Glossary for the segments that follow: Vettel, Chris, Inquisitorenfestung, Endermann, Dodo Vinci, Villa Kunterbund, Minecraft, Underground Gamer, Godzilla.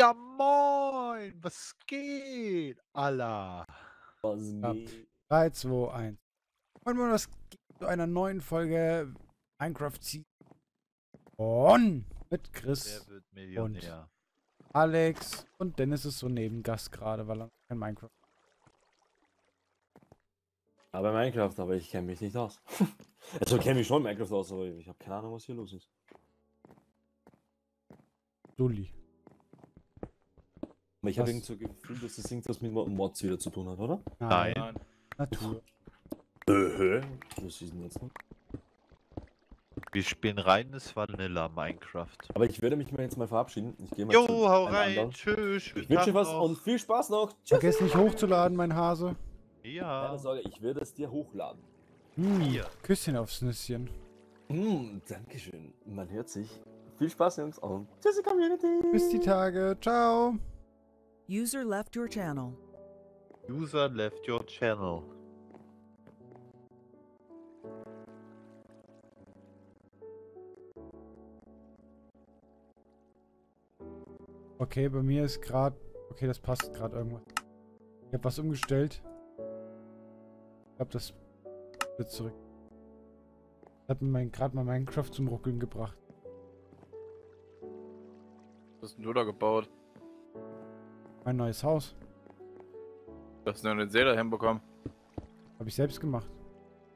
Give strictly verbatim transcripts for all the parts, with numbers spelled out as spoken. Ja, moin! Was geht, Allah? Was geht? drei, zwei, eins. Moin, moin, was geht zu einer neuen Folge Minecraft Season mit Chris und Alex. Und Dennis ist so neben Gast gerade, weil er kein Minecraft hat. Aber Minecraft, aber ich kenne mich nicht aus. Also kenne mich schon Minecraft aus, aber ich habe keine Ahnung, was hier los ist. Dulli. Ich habe irgendwie so gefühlt, dass das irgendwas mit Mods wieder zu tun hat, oder? Nein. Nein. Natur. Äh, was ist denn jetzt noch? Wir spielen reines Vanilla Minecraft. Aber ich werde mich mal jetzt mal verabschieden. Ich gehe mal. Jo, hau rein. Anderen. Tschüss. Ich wünsche dir was noch. Und viel Spaß noch. Tschüss. Vergiss nicht hochzuladen, mein Hase. Ja. Keine Sorge, ich werde es dir hochladen. Hm, hier. Küsschen aufs Nüsschen. Hm, Dankeschön. Man hört sich. Viel Spaß, Jungs. Und tschüss, die Community. Bis die Tage. Ciao. User left your channel. User left your channel. Okay, bei mir ist gerade... Okay, das passt gerade irgendwas. Ich habe was umgestellt. Ich glaube, das wird zurück. Das hat mir gerade mal Minecraft zum Ruckeln gebracht. Was ist denn du da gebaut? Mein neues Haus. Du hast nur den See da hinbekommen. Habe ich selbst gemacht.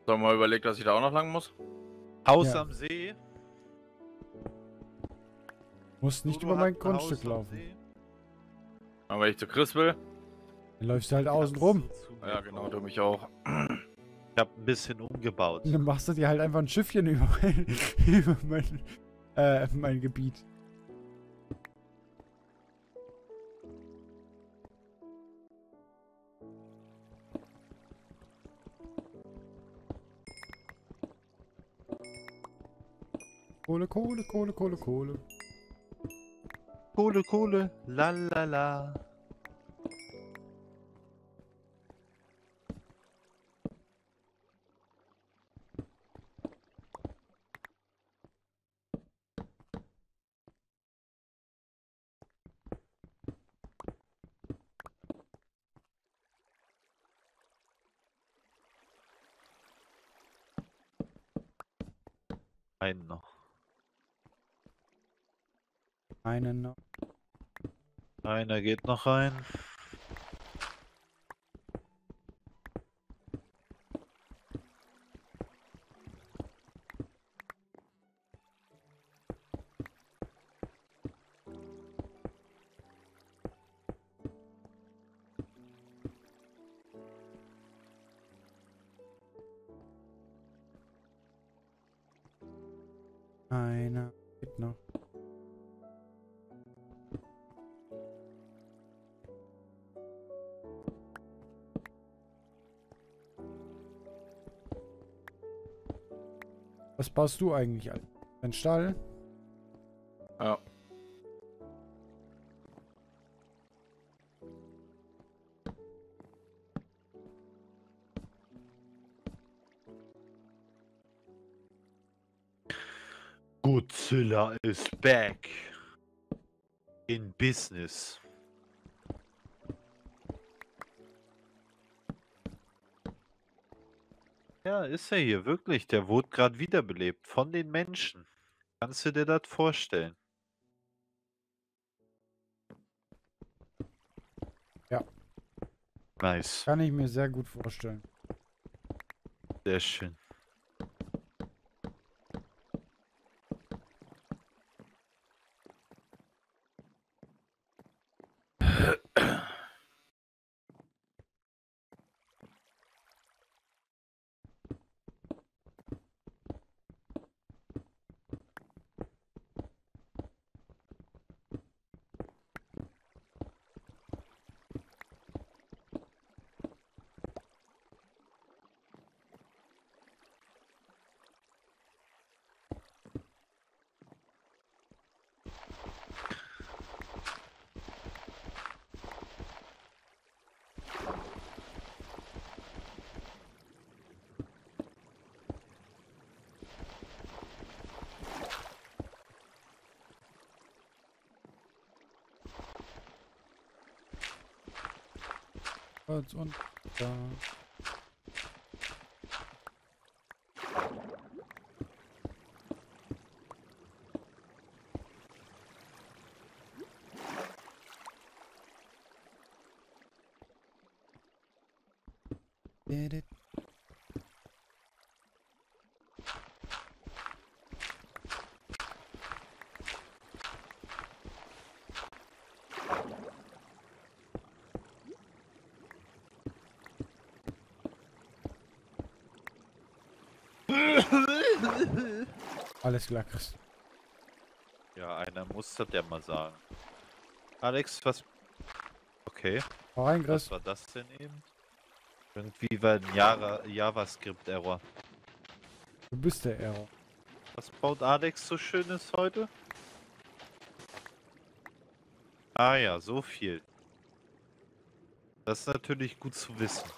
Sollen wir mal überlegt, dass ich da auch noch lang muss? Haus ja. Am See. Muss nicht du über mein Grundstück Haus laufen. Aber wenn ich zu Chris will, dann läufst du halt außen rum. Ja, genau, du mich auch. Ich hab ein bisschen umgebaut. Dann machst du dir halt einfach ein Schiffchen über mein, über mein, äh, mein Gebiet. Kohle, Kohle, Kohle, Kohle, Kohle. Kohle, Kohle, la la la. Einen noch. Einen noch. Einer geht noch rein. Einer geht noch. Was baust du eigentlich an? Ein Stall? Ja. Godzilla is back in business. Ja, ist er hier, wirklich. Der wurde gerade wiederbelebt von den Menschen. Kannst du dir das vorstellen? Ja. Nice. Kann ich mir sehr gut vorstellen. Sehr schön. ebenfalls und da. Alles klar, Chris. Ja, einer muss das ja mal sagen. Alex, was... Okay. Hau rein, Chris. Was war das denn eben? Irgendwie war ein Java JavaScript-Error. Du bist der Error. Was baut Alex so Schönes heute? Ah ja, so viel. Das ist natürlich gut zu wissen.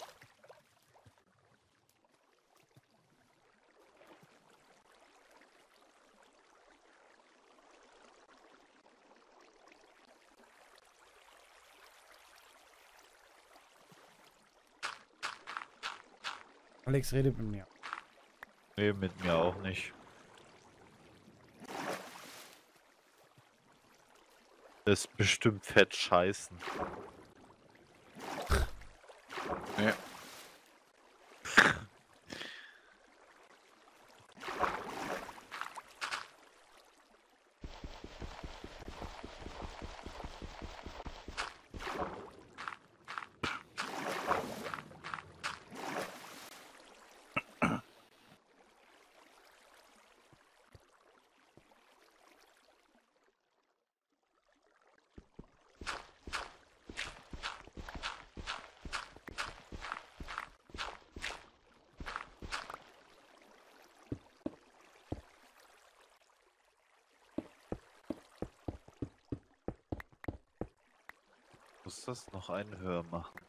Alex redet mit mir. Nee, mit mir auch nicht. Das ist bestimmt fett scheißen. Ja. Muss das noch ein Hör machen?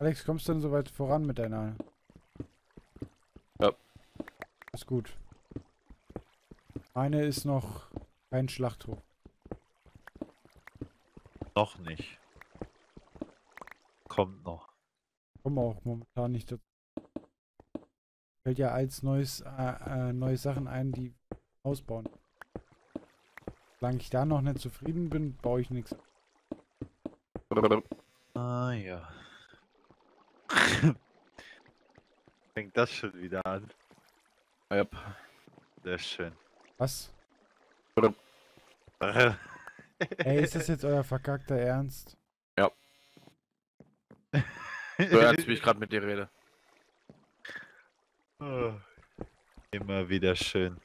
Alex, kommst du denn so weit voran mit deiner? Ja. Ist gut. Meine ist noch... Kein Schlachthof. Noch nicht. Kommt noch. Kommen auch momentan nicht dazu. Fällt ja als neues, äh, äh, neue Sachen ein, die ausbauen. Solange ich da noch nicht zufrieden bin, baue ich nichts. Ah ja. Fängt das schon wieder an. Ja. Sehr schön. Was? Ey, ist das jetzt euer verkackter Ernst? Ja. So ernst, wie ich gerade mit dir rede. Oh, immer wieder schön.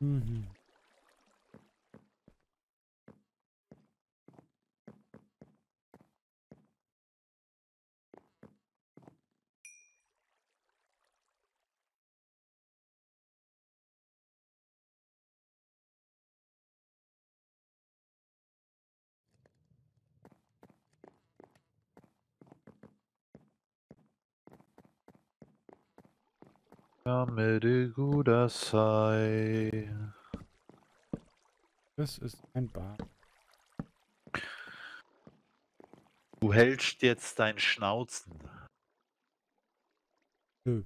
Mhm. Sei. Das ist ein Bar. Du hältst jetzt dein Schnauzen. Nö.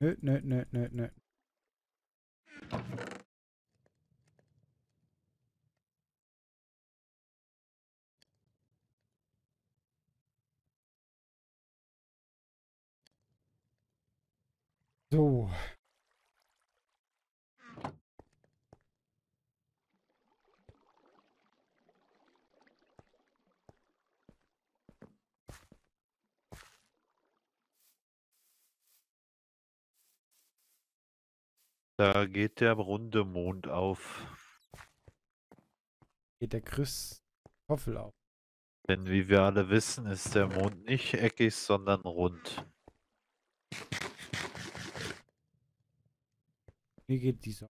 Nö, nö, nö, nö, nö. So. Da geht der runde Mond auf. Geht der Christoffel auf. Denn wie wir alle wissen, ist der Mond nicht eckig, sondern rund. Wie geht die Sonne?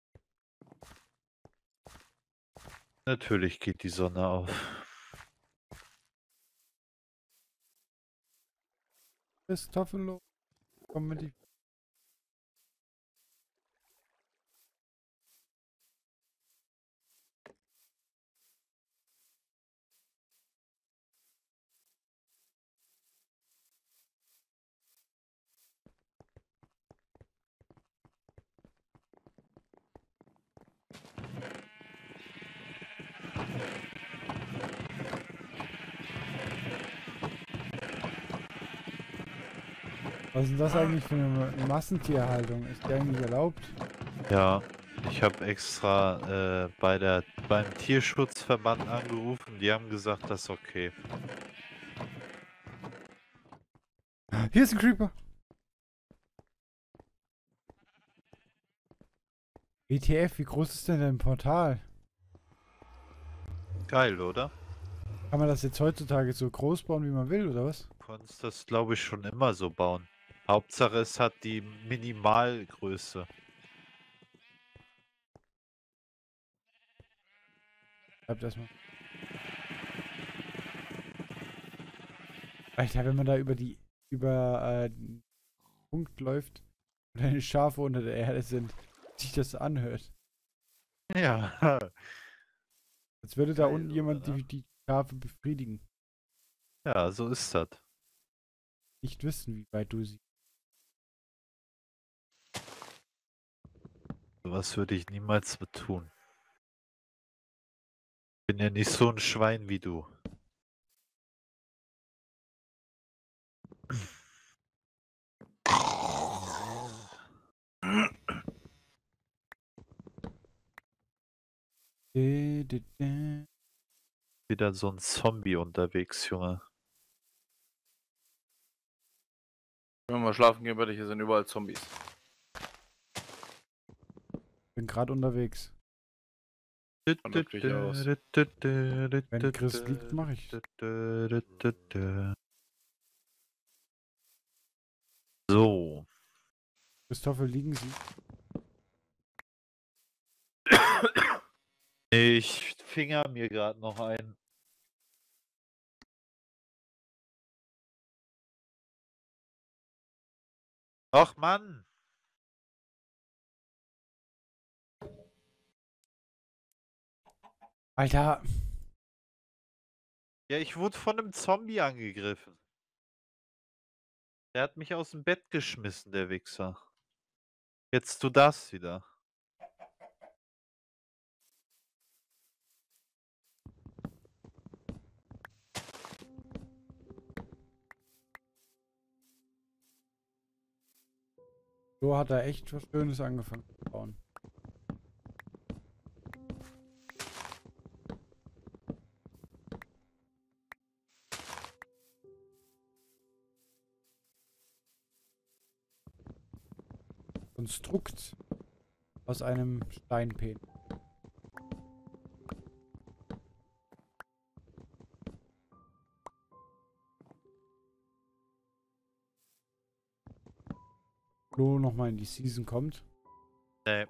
Natürlich geht die Sonne auf. Christoffel, komm mit die. Was ist denn das eigentlich für eine Massentierhaltung? Ist die eigentlich erlaubt? Ja, ich habe extra äh, bei der, beim Tierschutzverband angerufen. Die haben gesagt, das ist okay. Hier ist ein Creeper. W T F, wie groß ist denn dein Portal? Geil, oder? Kann man das jetzt heutzutage so groß bauen, wie man will, oder was? Du konntest das, glaube ich, schon immer so bauen. Hauptsache es hat die Minimalgröße. Bleib das mal. Alter, wenn man da über die über äh, den Punkt läuft und eine Schafe unter der Erde sind, sich das anhört. Ja. Als würde da unten jemand die, die Schafe befriedigen. Ja, so ist das. Nicht wissen, wie weit du sie. Sowas würde ich niemals tun. Ich bin ja nicht so ein Schwein wie du. Wieder so ein Zombie unterwegs, Junge. Wenn wir mal schlafen gehen, würde ich, hier sind überall Zombies. Bin gerade unterwegs. Und das krieg ich aus. Wenn Chris liegt, mache ich. So. Christopher, liegen Sie? Ich finger mir gerade noch ein. Ach Mann! Alter! Ja, ich wurde von einem Zombie angegriffen. Der hat mich aus dem Bett geschmissen, der Wichser. Jetzt du das wieder. So hat er echt was Schönes angefangen zu bauen. Konstrukt aus einem Steinpen. Nochmal in die Season kommt. Nee,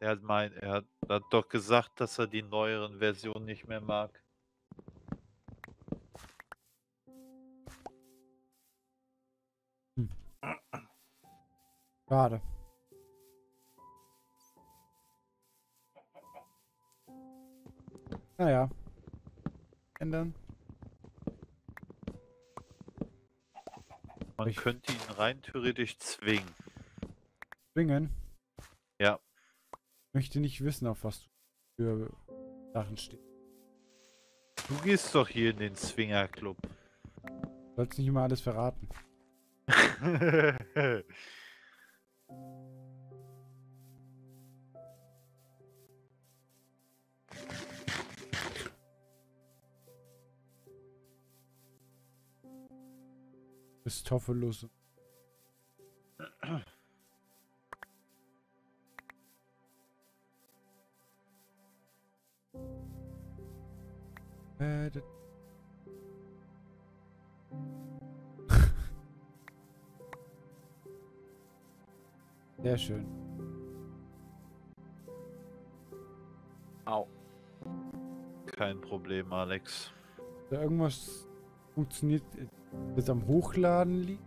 er hat, mein, er hat, hat doch gesagt, dass er die neueren Versionen nicht mehr mag. Hm. Schade. Naja. Ändern. Man ich könnte ihn rein theoretisch zwingen. Zwingen? Ja. Ich möchte nicht wissen, auf was du für Sachen stehst. Du gehst doch hier in den Zwingerclub. Du sollst nicht immer alles verraten. Christophelus. Äh, das sehr schön. Au. Kein Problem, Alex. Da irgendwas funktioniert, das am Hochladen liegt.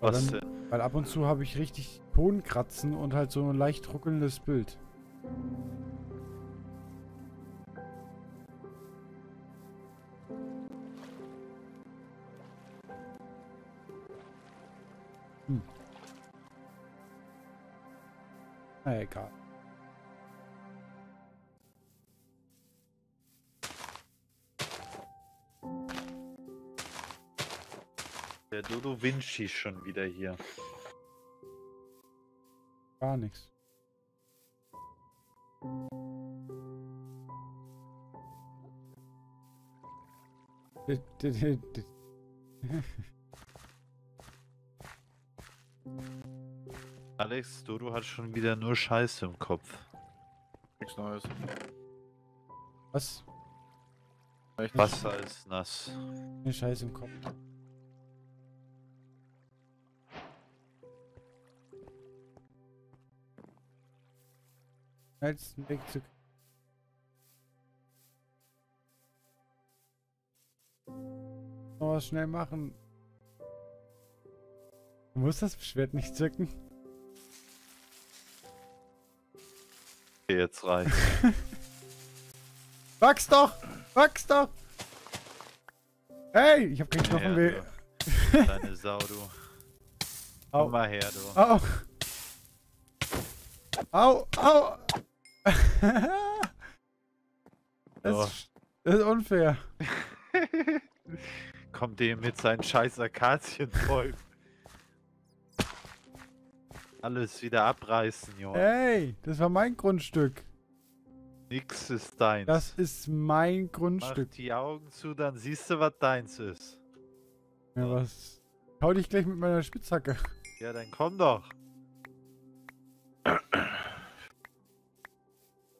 Was denn? Weil ab und zu habe ich richtig Tonkratzen und halt so ein leicht ruckelndes Bild. Hm. Na egal. Der Dodo Vinci ist schon wieder hier. Gar nichts. Alex, Dodo hat schon wieder nur Scheiße im Kopf. Nichts Neues. Was? Wasser ist nass. Eine Scheiße im Kopf. Schnellsten Weg zu. Noch was schnell machen. Du musst das Schwert nicht zücken. Okay, jetzt reicht's. Wachs doch! Wachs doch! Hey, ich hab keinen Knochen weh. Deine Sau, du. Au. Komm mal her, du. Au! Au! Au! Das, oh. ist, das ist unfair. Kommt dem mit seinen scheiß Akazienbäumen. Alles wieder abreißen, Junge. Hey, das war mein Grundstück. Nix ist deins. Das ist mein Grundstück. Mach die Augen zu, dann siehst du, was deins ist. Ja, was? Hau dich gleich mit meiner Spitzhacke. Ja, dann komm doch.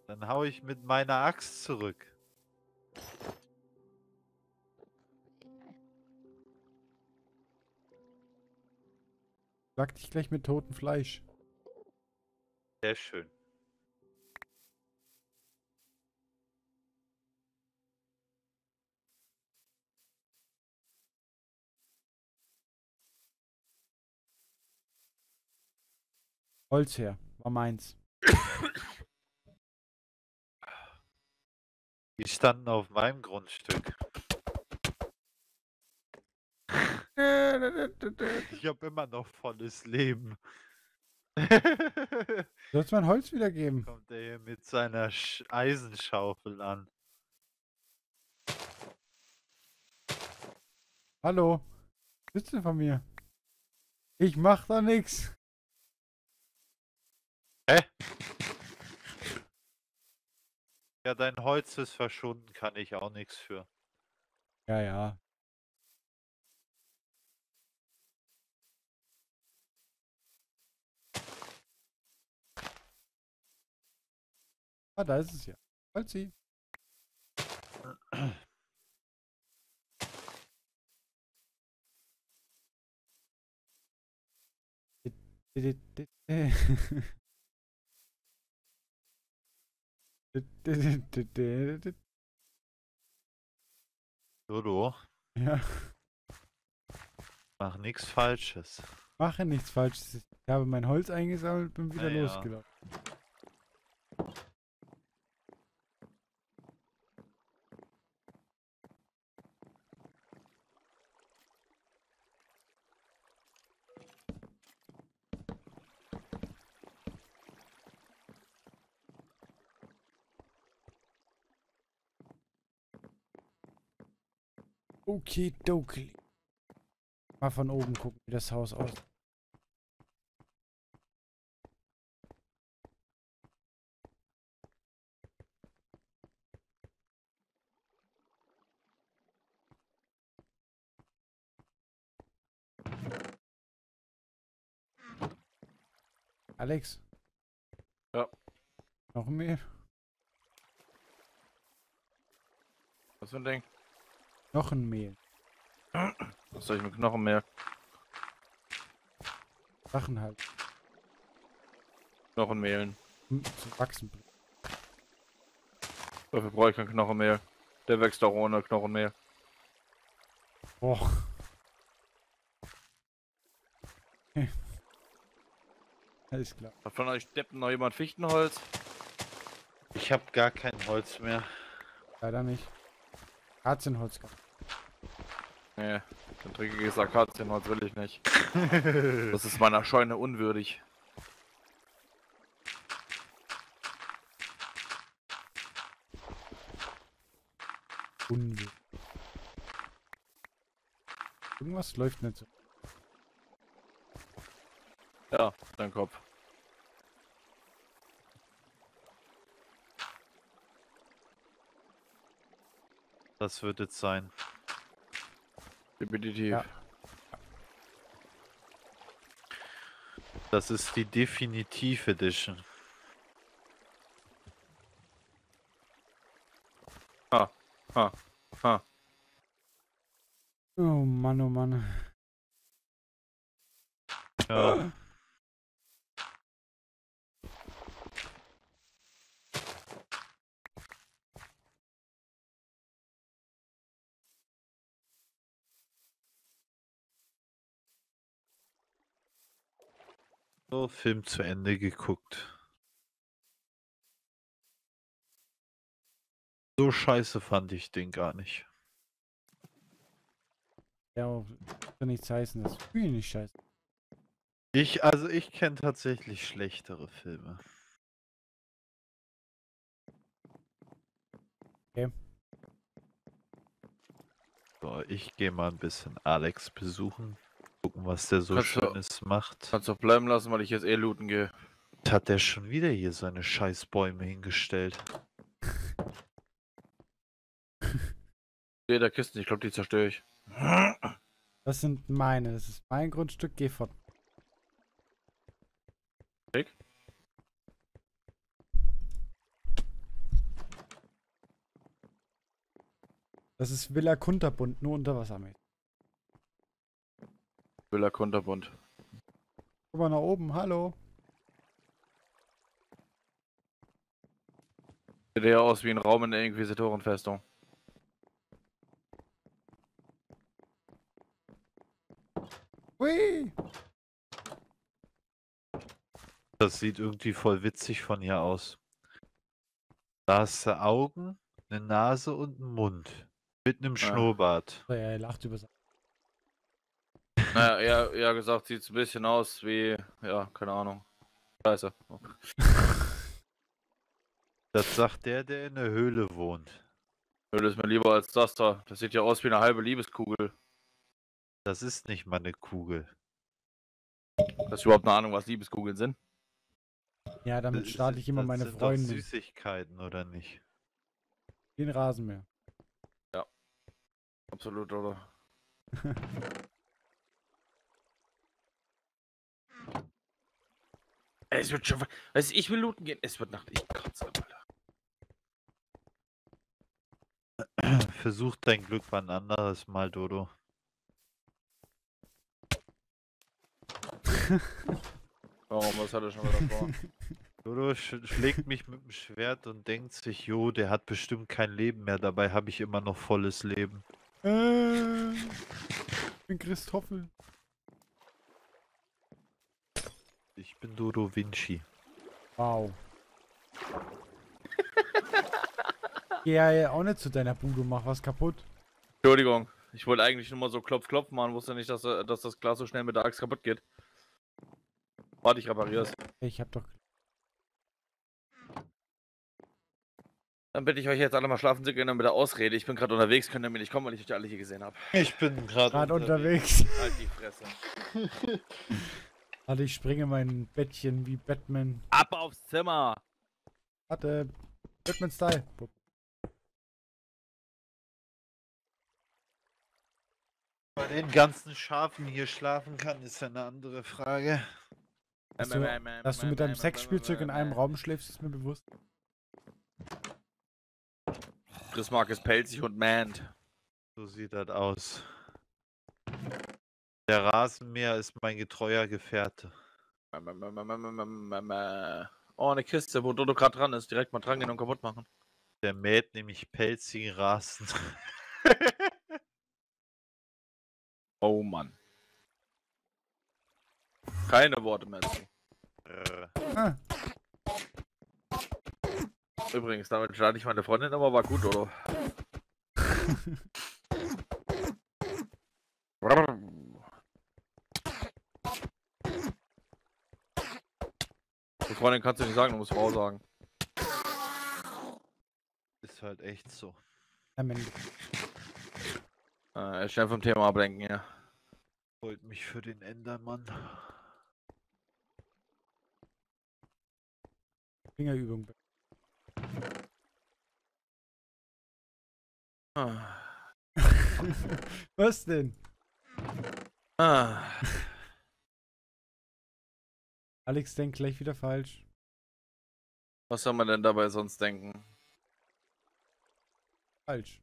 Dann hau ich mit meiner Axt zurück. Schlag dich gleich mit totem Fleisch. Sehr schön. Holz her, war meins. Die standen auf meinem Grundstück. Ich habe immer noch volles Leben. Sollst du mein Holz wiedergeben? Kommt er hier mit seiner Sch- Eisenschaufel an. Hallo, was willst du von mir? Ich mach da nix. Hä? Ja, dein Holz ist verschwunden, kann ich auch nichts für. Ja, ja. Ah, da ist es ja. Holzi. Dodo. Ja. Mach nichts Falsches. Mache nichts Falsches. Ich habe mein Holz eingesammelt und bin wieder naja. losgelaufen. Okay, dokey. Mal von oben gucken, wie das Haus aussieht. Alex? Ja. Noch mehr? was man denkt. Knochenmehl. Was soll ich mit Knochenmehl? Sachen halt. Knochenmehlen. Hm, zum Wachsen. Dafür brauche ich kein Knochenmehl. Der wächst auch ohne Knochenmehl. Boah. Okay. Alles klar. Hat von euch Deppen noch jemand Fichtenholz? Ich habe gar kein Holz mehr. Leider nicht. Akazienholz. Nee, ein dreckiges Akazienholz will ich nicht. Das ist meiner Scheune unwürdig. Unwürdig. Irgendwas läuft nicht so. Ja, dein Kopf. Das wird jetzt sein. Definitiv. Ja. Das ist die Definitiv Edition. Ha, ha, ha. Oh Mann, oh Mann. Ja. So, Film zu Ende geguckt. So scheiße fand ich den gar nicht. Ja, kann nichts heißen, das Spiel nicht scheiße. Ich, also ich kenne tatsächlich schlechtere Filme. Okay. So, ich gehe mal ein bisschen Alex besuchen. Gucken, was der so Schönes macht. Kannst du bleiben lassen, weil ich jetzt eh looten gehe. Hat der schon wieder hier seine scheiß Bäume hingestellt? Nee, der Kisten, ich glaube, die zerstöre ich. Das sind meine, das ist mein Grundstück, geh fort. Klick. Das ist Villa Kunterbund, nur unter Wasser mit. Villa Kunterbund. Guck mal nach oben, hallo. Sieht ja aus wie ein Raum in der Inquisitorenfestung. Hui! Das sieht irgendwie voll witzig von hier aus. Da hast du Augen, eine Nase und einen Mund. Mit einem Schnurrbart. Ja, er lacht über. Naja, eher, eher gesagt, sieht es ein bisschen aus wie, ja, keine Ahnung. Scheiße. Das sagt der, der in der Höhle wohnt. Höhle ist mir lieber als das da. Das sieht ja aus wie eine halbe Liebeskugel. Das ist nicht mal eine Kugel. Hast du überhaupt eine Ahnung, was Liebeskugeln sind? Ja, damit starte ich immer meine Freunde. Süßigkeiten, oder nicht? Den Rasenmäher. Ja. Absolut, oder? Es wird schon. Also ich will looten gehen. Es wird Nacht. Ich kotze, Alter. Versuch dein Glück bei ein anderes Mal, Dodo. Warum? Was hat er schon wieder vor? Dodo sch schlägt mich mit dem Schwert und denkt sich, jo, der hat bestimmt kein Leben mehr. Dabei habe ich immer noch volles Leben. Äh, ich bin Christoffel. Ich bin Dodo Vinci. Wow. Ja, ja, auch nicht zu deiner Bude, mach was kaputt. Entschuldigung, ich wollte eigentlich nur mal so klopf, klopf machen, wusste nicht, dass, dass das Glas so schnell mit der Axt kaputt geht. Warte, ich repariere es. Ich hab doch... Dann bitte ich euch jetzt alle mal schlafen zu gehen und mit der Ausrede. Ich bin gerade unterwegs, könnt ihr mir nicht kommen, weil ich euch alle hier gesehen habe. Ich bin gerade unterwegs. unterwegs. Halt die Fresse. Warte, ich springe mein Bettchen wie Batman. Ab aufs Zimmer! Warte, Batman-Style. Bei den ganzen Schafen hier schlafen kann, ist ja eine andere Frage. Dass du, dass du mit deinem Sexspielzeug in einem Raum schläfst, ist mir bewusst. Prismark ist pelzig und manned. So sieht das aus. Der Rasenmäher ist mein getreuer Gefährte. Oh, eine Kiste, wo Dodo gerade dran ist. Direkt mal dran gehen und kaputt machen. Der mäht nämlich pelzigen Rasen. Oh Mann. Keine Worte mehr. Äh. Ah. Übrigens, damit schade ich meine Freundin, aber war gut, oder? Die Freundin kannst du nicht sagen, du musst Frau sagen. Ist halt echt so. Amen. Äh, schnell vom Thema ablenken, ja. Holt mich für den Endermann. Fingerübung. Ah. Was denn? Ah. Alex denkt gleich wieder falsch. Was soll man denn dabei sonst denken? Falsch.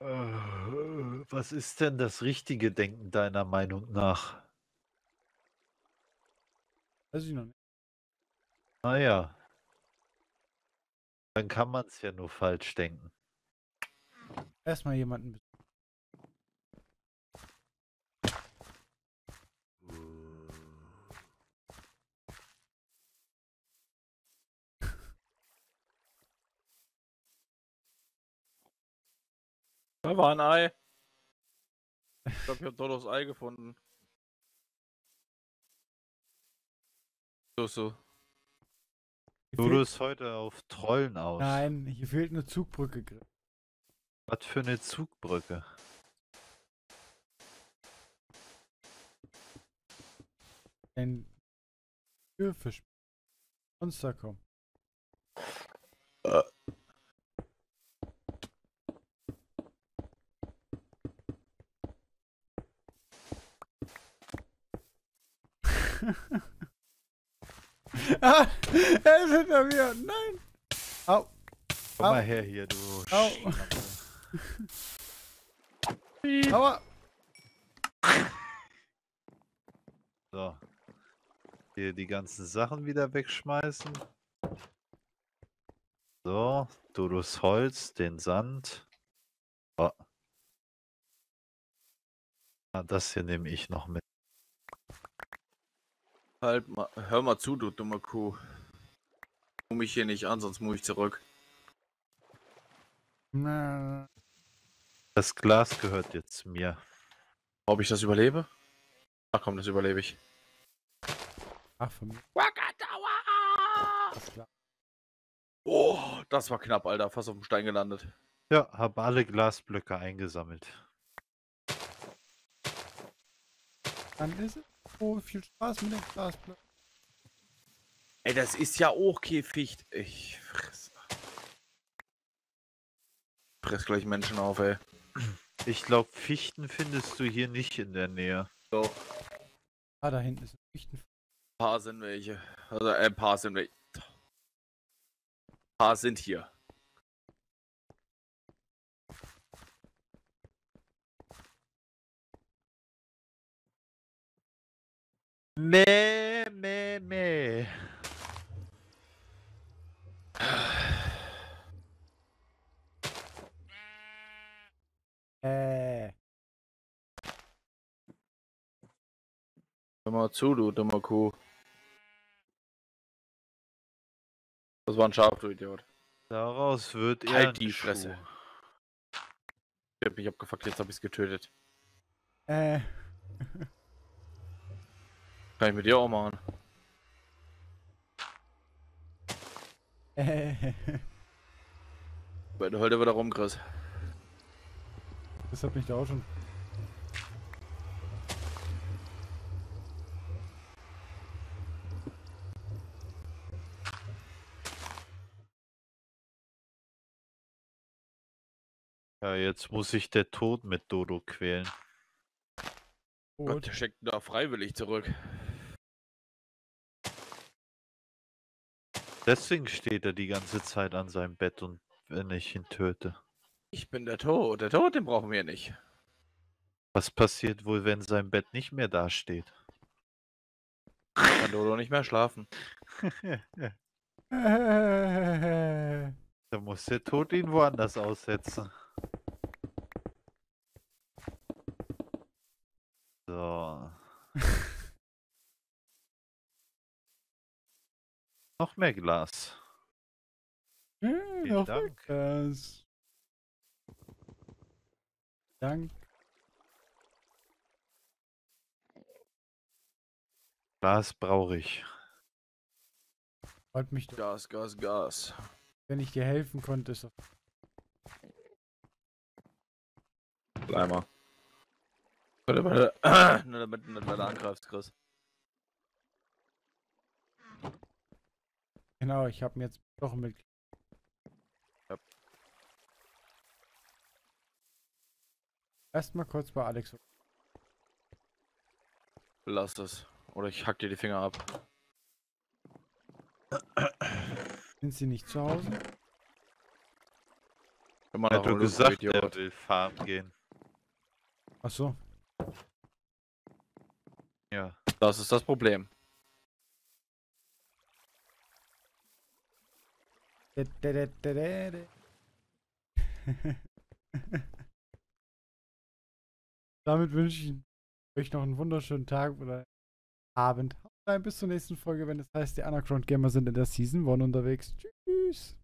Was ist denn das richtige Denken deiner Meinung nach? Weiß ich noch nicht. Ah ja. Dann kann man es ja nur falsch denken. Erstmal jemanden. Da war ein Ei. Ich glaube, ich habe Dodos Ei gefunden. So, so. Dodo ist heute auf Trollen aus. Nein, hier fehlt eine Zugbrücke. Was für eine Zugbrücke? Ein Türfisch. Monster kommen. Uh. Ah, er ist hinter mir. Nein. Au. Komm Au. mal her hier, du. Au. Aua. So. Hier die ganzen Sachen wieder wegschmeißen. So. Dodos Holz, den Sand. Oh. Ah, das hier nehme ich noch mit. Halt mal, hör mal zu, du dummer Kuh. Komm mich hier nicht an, sonst muss ich zurück. Na. Das Glas gehört jetzt mir. Ob ich das überlebe? Ach komm, das überlebe ich. Ach, für mich. Wakatawa! Oh, das war knapp, Alter. Fast auf dem Stein gelandet. Ja, hab alle Glasblöcke eingesammelt. Dann ist es. Oh, viel Spaß mit dem Glasplan. Ey, das ist ja auch kein Ficht. Ich fress. Fress gleich Menschen auf, ey. Ich glaube, Fichten findest du hier nicht in der Nähe. So. Ah, da hinten ist ein Fichten. Ein paar sind welche. Also, äh, ein paar sind welche. Ein paar sind hier. Meh, meh, meh. Äh. Hör mal zu, du dummer Kuh. Das war ein Schaf, du Idiot. Daraus wird er. Halt die Fresse. Ich hab mich abgefuckt, jetzt hab ich's getötet. Äh. Kann ich mit dir auch machen. Bei der Holde wieder rum, Chris. Das hat mich da auch schon. Ja, jetzt muss ich der Tod mit Dodo quälen. Oh Gott, der steckt da freiwillig zurück. Deswegen steht er die ganze Zeit an seinem Bett und wenn ich ihn töte? Ich bin der Tod. Der Tod, den brauchen wir nicht. Was passiert wohl, wenn sein Bett nicht mehr dasteht? Kann Dodo nicht mehr schlafen. Da muss der Tod ihn woanders aussetzen. So. Noch mehr Glas. Hm, noch mehr Glas. Dank. Glas brauche ich. Freut mich. Gas, Gas, Gas. Wenn ich dir helfen konnte, ist das. Bleib mal. Warte, warte. Nur damit du nicht weiter angreifst, Chris. Genau, ich habe mir jetzt doch mit. Ja. Erstmal kurz bei Alex. Lass das. Oder ich hack dir die Finger ab. Sind sie nicht zu Hause? Immer noch, ja, du gesagt, er will farmen gehen. Ach so. Ja. Das ist das Problem. Damit wünsche ich euch noch einen wunderschönen Tag oder Abend. Bis zur nächsten Folge, wenn es heißt, die Underground Gamer sind in der Season eins unterwegs. Tschüss.